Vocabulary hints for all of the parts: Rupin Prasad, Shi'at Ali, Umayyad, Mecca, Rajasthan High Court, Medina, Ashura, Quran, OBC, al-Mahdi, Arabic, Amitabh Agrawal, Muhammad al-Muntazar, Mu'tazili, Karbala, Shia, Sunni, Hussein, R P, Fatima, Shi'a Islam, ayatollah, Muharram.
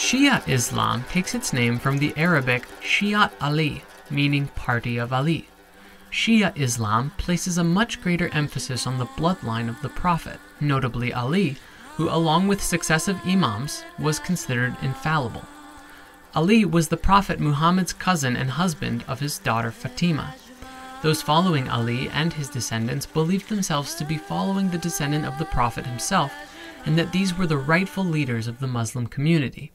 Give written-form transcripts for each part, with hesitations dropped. Shia Islam takes its name from the Arabic Shi'at Ali, meaning party of Ali. Shia Islam places a much greater emphasis on the bloodline of the Prophet, notably Ali, who along with successive imams was considered infallible. Ali was the Prophet Muhammad's cousin and husband of his daughter Fatima. Those following Ali and his descendants believed themselves to be following the descendant of the Prophet himself, and that these were the rightful leaders of the Muslim community.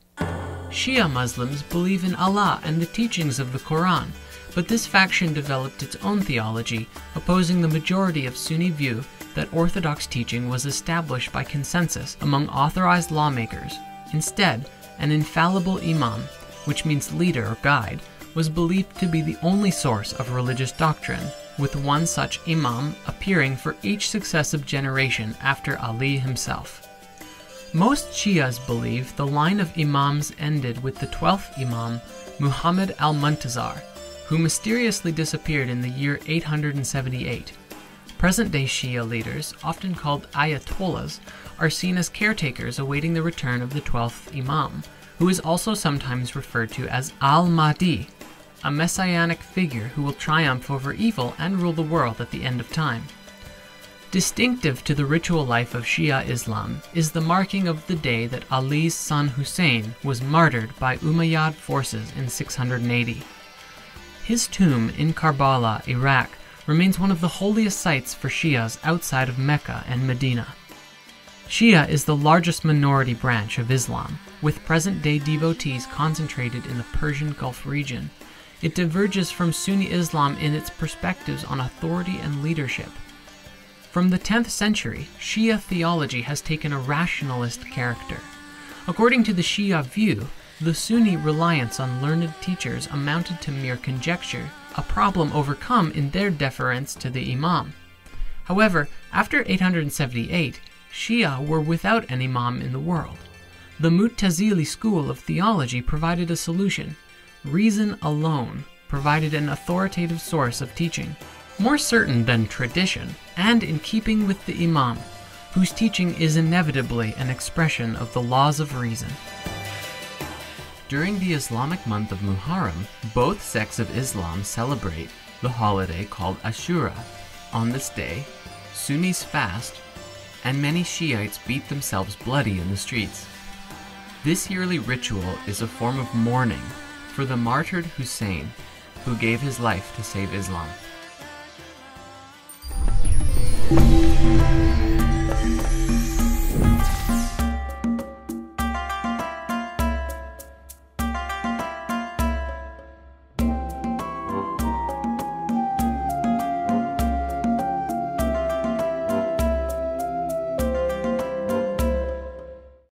Shia Muslims believe in Allah and the teachings of the Quran, but this faction developed its own theology, opposing the majority of Sunni view that orthodox teaching was established by consensus among authorized lawmakers. Instead, an infallible imam, which means leader or guide, was believed to be the only source of religious doctrine, with one such imam appearing for each successive generation after Ali himself. Most Shias believe the line of imams ended with the 12th imam, Muhammad al-Muntazar, who mysteriously disappeared in the year 878. Present-day Shia leaders, often called ayatollahs, are seen as caretakers awaiting the return of the 12th imam, who is also sometimes referred to as al-Mahdi, a messianic figure who will triumph over evil and rule the world at the end of time. Distinctive to the ritual life of Shia Islam is the marking of the day that Ali's son Hussein was martyred by Umayyad forces in 680. His tomb in Karbala, Iraq, remains one of the holiest sites for Shias outside of Mecca and Medina. Shia is the largest minority branch of Islam, with present-day devotees concentrated in the Persian Gulf region. It diverges from Sunni Islam in its perspectives on authority and leadership. From the 10th century, Shia theology has taken a rationalist character. According to the Shia view, the Sunni reliance on learned teachers amounted to mere conjecture, a problem overcome in their deference to the imam. However, after 878, Shia were without an imam in the world. The Mu'tazili school of theology provided a solution. Reason alone provided an authoritative source of teaching, more certain than tradition, and in keeping with the imam, whose teaching is inevitably an expression of the laws of reason. During the Islamic month of Muharram, both sects of Islam celebrate the holiday called Ashura. On this day, Sunnis fast, and many Shiites beat themselves bloody in the streets. This yearly ritual is a form of mourning for the martyred Hussein, who gave his life to save Islam.